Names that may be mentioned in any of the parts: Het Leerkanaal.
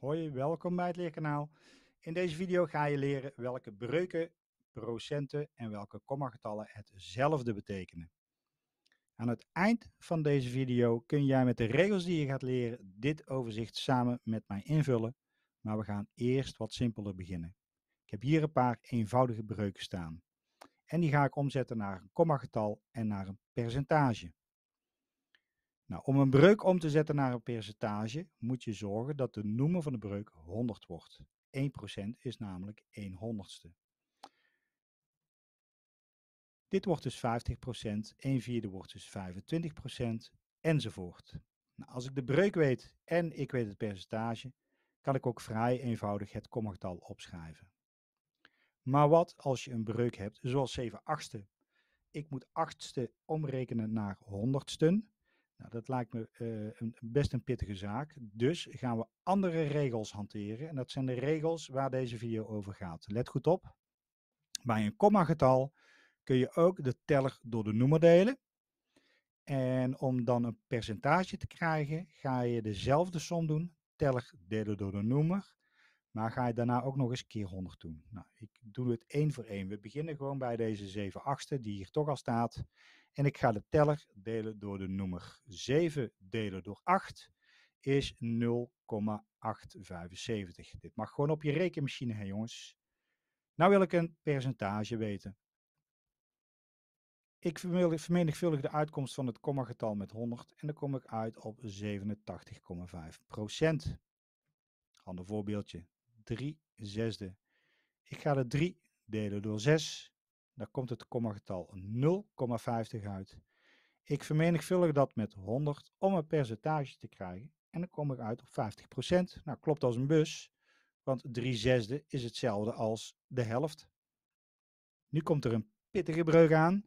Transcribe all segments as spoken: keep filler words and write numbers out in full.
Hoi, welkom bij het Leerkanaal. In deze video ga je leren welke breuken, procenten en welke kommagetallen hetzelfde betekenen. Aan het eind van deze video kun jij met de regels die je gaat leren dit overzicht samen met mij invullen, maar we gaan eerst wat simpeler beginnen. Ik heb hier een paar eenvoudige breuken staan en die ga ik omzetten naar een kommagetal en naar een percentage. Nou, om een breuk om te zetten naar een percentage moet je zorgen dat de noemer van de breuk honderd wordt. één procent is namelijk één honderdste. Dit wordt dus vijftig procent, één vierde wordt dus vijfentwintig procent enzovoort. Nou, als ik de breuk weet en ik weet het percentage, kan ik ook vrij eenvoudig het kommagetal opschrijven. Maar wat als je een breuk hebt zoals zeven achtste? Ik moet achtste omrekenen naar honderdsten. Nou, dat lijkt me uh, een, best een pittige zaak, dus gaan we andere regels hanteren. En dat zijn de regels waar deze video over gaat. Let goed op, bij een kommagetal kun je ook de teller door de noemer delen. En om dan een percentage te krijgen, ga je dezelfde som doen, teller delen door de noemer. Maar ga je daarna ook nog eens keer honderd doen. Nou, ik doe het één voor één. We beginnen gewoon bij deze zeven achtste die hier toch al staat. En ik ga de teller delen door de noemer. zeven delen door acht is nul komma acht vijfenzeventig. Dit mag gewoon op je rekenmachine, hè jongens. Nou wil ik een percentage weten. Ik vermenigvuldig de uitkomst van het kommagetal met honderd en dan kom ik uit op zevenentachtig komma vijf procent. Ander voorbeeldje, drie zesde. Ik ga de drie delen door zes. Daar komt het kommagetal nul komma vijftig uit. Ik vermenigvuldig dat met honderd om een percentage te krijgen. En dan kom ik uit op vijftig procent. Nou, klopt als een bus, want drie zesde is hetzelfde als de helft. Nu komt er een pittige breuk aan.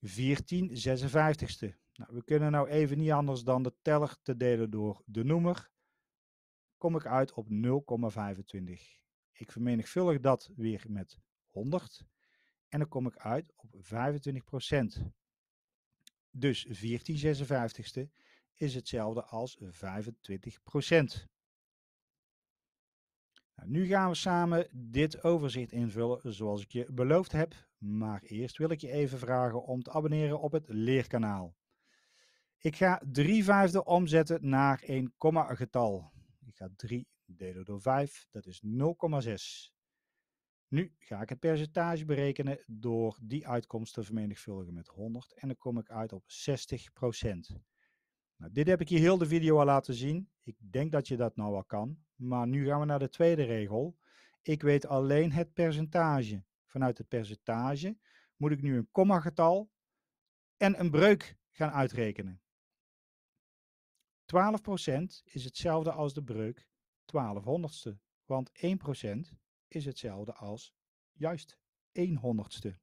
veertien zesenvijftigste. Nou, we kunnen nou even niet anders dan de teller te delen door de noemer. Kom ik uit op nul komma vijfentwintig. Ik vermenigvuldig dat weer met honderd. En dan kom ik uit op vijfentwintig procent. Dus veertien zesenvijftigste is hetzelfde als vijfentwintig procent. Nou, nu gaan we samen dit overzicht invullen zoals ik je beloofd heb. Maar eerst wil ik je even vragen om te abonneren op het Leerkanaal. Ik ga drie vijfde omzetten naar een kommagetal. Ik ga drie delen door vijf, dat is nul komma zes. Nu ga ik het percentage berekenen door die uitkomst te vermenigvuldigen met honderd. En dan kom ik uit op zestig procent. Nou, dit heb ik je heel de video al laten zien. Ik denk dat je dat nou al kan. Maar nu gaan we naar de tweede regel. Ik weet alleen het percentage. Vanuit het percentage moet ik nu een kommagetal en een breuk gaan uitrekenen. twaalf procent is hetzelfde als de breuk twaalf honderdste, want één procent is hetzelfde als juist één honderdste.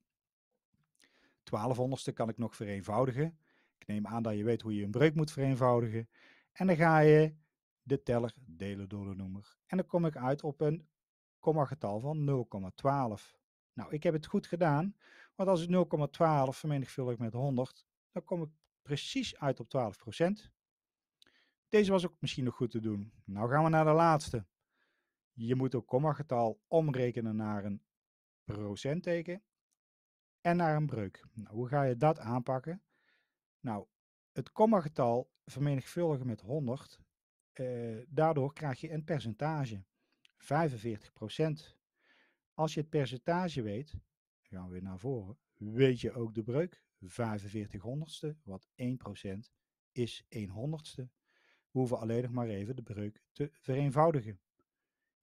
twaalf honderdste kan ik nog vereenvoudigen. Ik neem aan dat je weet hoe je een breuk moet vereenvoudigen. En dan ga je de teller delen door de noemer. En dan kom ik uit op een kommagetal van nul komma twaalf. Nou, ik heb het goed gedaan, want als ik nul komma twaalf vermenigvuldig met honderd, dan kom ik precies uit op twaalf procent. Deze was ook misschien nog goed te doen. Nou gaan we naar de laatste. Je moet ook kommagetal omrekenen naar een procentteken en naar een breuk. Nou, hoe ga je dat aanpakken? Nou, het kommagetal vermenigvuldigen met honderd, eh, daardoor krijg je een percentage, vijfenveertig procent. Als je het percentage weet, gaan we weer naar voren, weet je ook de breuk, vijfenveertig honderdste, wat één procent is één honderdste. We hoeven alleen nog maar even de breuk te vereenvoudigen.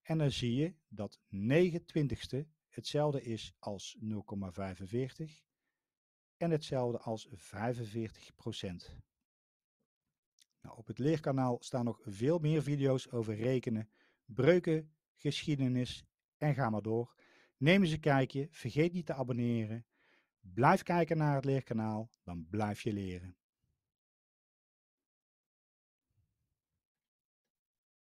En dan zie je dat negen twintigste hetzelfde is als nul komma vijfenveertig en hetzelfde als vijfenveertig procent. Nou, op het Leerkanaal staan nog veel meer video's over rekenen, breuken, geschiedenis en ga maar door. Neem eens een kijkje, vergeet niet te abonneren. Blijf kijken naar het Leerkanaal, dan blijf je leren.